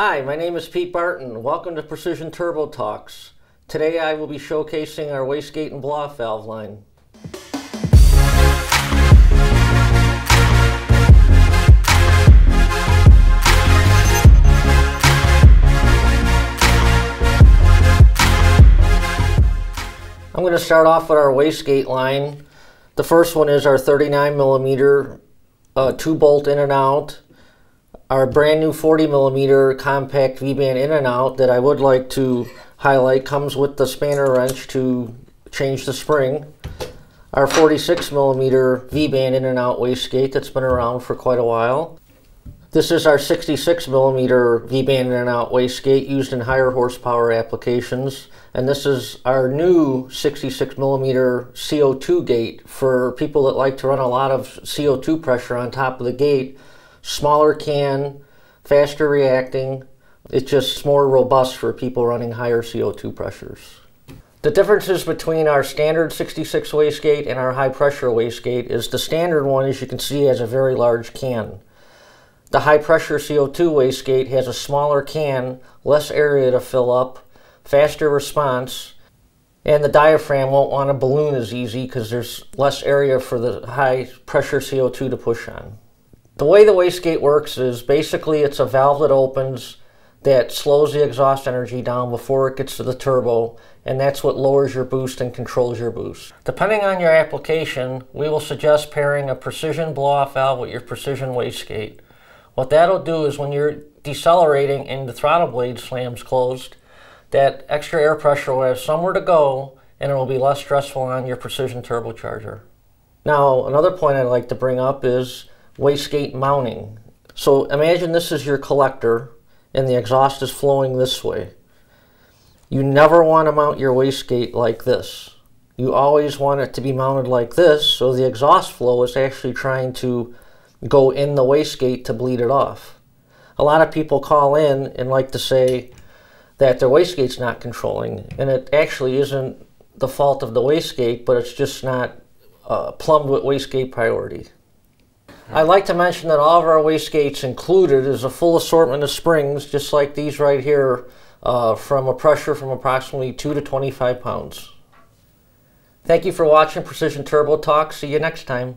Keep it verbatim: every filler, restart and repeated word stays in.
Hi, my name is Pete Barton. Welcome to Precision Turbo Talks. Today I will be showcasing our wastegate and blow-off valve line. I'm going to start off with our wastegate line. The first one is our thirty-nine millimeter uh, two bolt in and out. Our brand new forty millimeter compact V-band in and out that I would like to highlight comes with the spanner wrench to change the spring. Our forty-six millimeter V-band in and out wastegate that's been around for quite a while. This is our sixty-six millimeter V-band in and out wastegate used in higher horsepower applications. And this is our new sixty-six millimeter C O two gate for people that like to run a lot of C O two pressure on top of the gate. Smaller can, faster reacting, it's just more robust for people running higher C O two pressures. The differences between our standard sixty-six wastegate and our high pressure wastegate is the standard one, as you can see, has a very large can. The high pressure C O two wastegate has a smaller can, less area to fill up, faster response, and the diaphragm won't want to balloon as easy because there's less area for the high pressure C O two to push on. The way the wastegate works is basically it's a valve that opens that slows the exhaust energy down before it gets to the turbo, and that's what lowers your boost and controls your boost. Depending on your application, we will suggest pairing a precision blow-off valve with your precision wastegate. What that'll do is when you're decelerating and the throttle blade slams closed, that extra air pressure will have somewhere to go and it will be less stressful on your precision turbocharger. Now, another point I'd like to bring up is wastegate mounting. So imagine this is your collector and the exhaust is flowing this way. You never want to mount your wastegate like this. You always want it to be mounted like this, so the exhaust flow is actually trying to go in the wastegate to bleed it off. A lot of people call in and like to say that their wastegate's not controlling, and it actually isn't the fault of the wastegate, but it's just not uh, plumbed with wastegate priority. I'd like to mention that all of our wastegates included is a full assortment of springs, just like these right here, uh, from a pressure from approximately two to twenty-five pounds. Thank you for watching Precision Turbo Talk. See you next time.